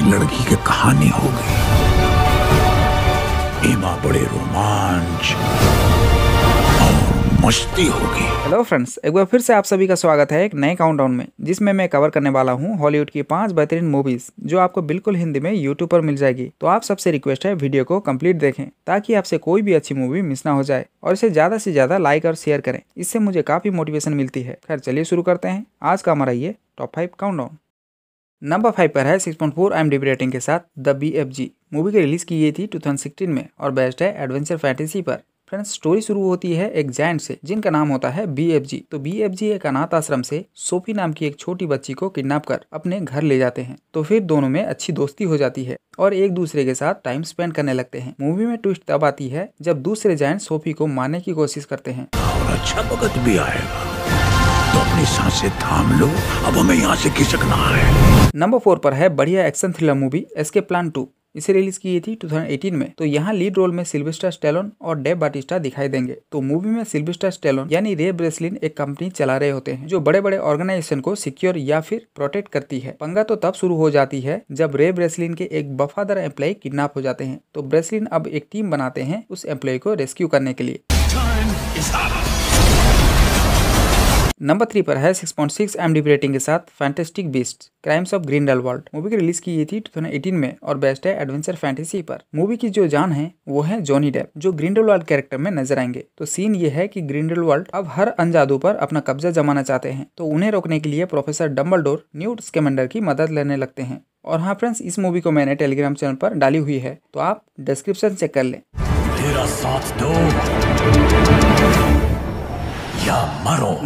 की लड़की की कहानी हो गई। एमा बड़े रोमांच और मस्ती होगी। हेलो फ्रेंड्स, एक बार फिर से आप सभी का स्वागत है एक नए काउंटडाउन में, जिसमें मैं कवर करने वाला हूं हॉलीवुड की 5 बेहतरीन मूवीज जो आपको बिल्कुल हिंदी में यूट्यूब पर मिल जाएगी। तो आप सबसे रिक्वेस्ट है वीडियो को कंप्लीट देखें ताकि आपसे कोई भी अच्छी मूवी मिस ना हो जाए, और इसे ज्यादा से ज्यादा लाइक और शेयर करें, इससे मुझे काफी मोटिवेशन मिलती है। खैर चलिए शुरू करते हैं आज का हमारा ये टॉप 5 काउंटडाउन। नंबर 5 पर है 6.4 IMDb रेटिंग के साथ द BFG। मूवी की रिलीज की गई थी 2016 में और बेस्ट है एडवेंचर फैंटेसी पर। फ्रेंड्स, स्टोरी शुरू होती है एक जायंट से जिनका नाम होता है BFG। तो BFG एक अनाथ आश्रम से सोफी नाम की एक छोटी बच्ची को किडनैप कर अपने घर ले जाते हैं। तो फिर दोनों में अच्छी दोस्ती हो जाती है और एक दूसरे के साथ टाइम स्पेंड करने लगते हैं। मूवी में ट्विस्ट तब आती है जब दूसरे जायंट सोफी को मारने की कोशिश करते हैं। और अच्छा वक्त भी आएगा, तो अपनी सांसें थाम लो, अब हमें यहाँ से खिसकना है। नंबर 4 पर है बढ़िया action thriller movie escape plan 2। इसे रिलीज की गई थी 2018 में। तो यहाँ लीड रोल में सिल्वेस्टर स्टैलोन और डेव बाटिस्टा दिखाई देंगे। तो मूवी में सिल्वेस्टर स्टैलोन यानी रे ब्रेस्लिन एक कंपनी चला रहे होते हैं जो बड़े बड़े ऑर्गेनाइजेशन को सिक्योर या फिर प्रोटेक्ट करती है। पंगा तो तब शुरू हो जाती है जब रे ब्रेस्लिन के एक वफादार एम्प्लॉय किडनैप हो जाते हैं। तो ब्रेस्लिन अब एक टीम बनाते हैं उस एम्प्लॉय को रेस्क्यू करने के लिए। नंबर 3 पर है 6.6 IMDb रेटिंग के साथ Fantastic Beasts Crimes of Grindelwald. Movie की रिलीज की गई थी 2018 में और बेस्ट है एडवेंचर फैंटेसी पर। मूवी की जो जान है वो है जॉनी डेप, जो ग्रिंडलवाल्ड कैरेक्टर में नजर आएंगे। तो सीन ये है कि ग्रिंडलवाल्ड अब हर अनजादू पर अपना कब्जा जमाना चाहते हैं। तो उन्हें रोकने के लिए प्रोफेसर डम्बलडोर न्यूट स्कैमेंडर की मदद लेने लगते हैं। और हाँ फ्रेंड्स, इस मूवी को मैंने टेलीग्राम चैनल पर डाली हुई है, तो आप डिस्क्रिप्शन चेक कर लें।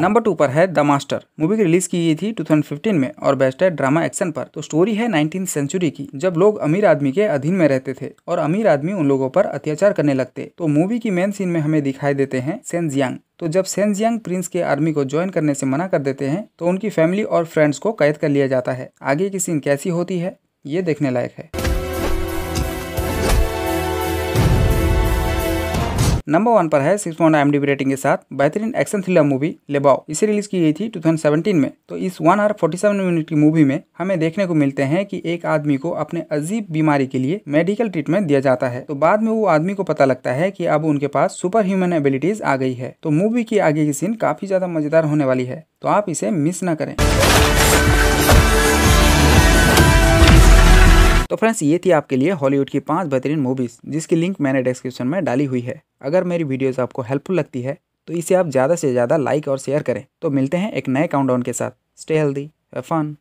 नंबर 2 पर है द मास्टर। मूवी की रिलीज की गई थी 2015 में और बेस्ट है ड्रामा एक्शन पर। तो स्टोरी है 19th सेंचुरी की, जब लोग अमीर आदमी के अधीन में रहते थे और अमीर आदमी उन लोगों पर अत्याचार करने लगते। तो मूवी की मेन सीन में हमें दिखाई देते हैं सेन जियांग। तो जब सेन जियांग प्रिंस के आर्मी को ज्वाइन करने से मना कर देते हैं तो उनकी फैमिली और फ्रेंड्स को कैद कर लिया जाता है। आगे की सीन कैसी होती है ये देखने लायक है। नंबर 1 पर है 6.1 IMDb रेटिंग के साथ बेहतरीन एक्शन थ्रिलर मूवी लेबाव। इसे रिलीज की गई थी 2017 में। तो इस 1 घंटा 47 मिनट की मूवी में हमें देखने को मिलते हैं कि एक आदमी को अपने अजीब बीमारी के लिए मेडिकल ट्रीटमेंट दिया जाता है। तो बाद में वो आदमी को पता लगता है कि अब उनके पास सुपर ह्यूमन एबिलिटीज आ गई है। तो मूवी की आगे की सीन काफी ज्यादा मजेदार होने वाली है, तो आप इसे मिस ना करें। तो फ्रेंड्स, ये थी आपके लिए हॉलीवुड की 5 बेहतरीन मूवीज, जिसकी लिंक मैंने डिस्क्रिप्शन में डाली हुई है। अगर मेरी वीडियोस आपको हेल्पफुल लगती है तो इसे आप ज़्यादा से ज़्यादा लाइक और शेयर करें। तो मिलते हैं एक नए काउंटडाउन के साथ। Stay healthy, have fun.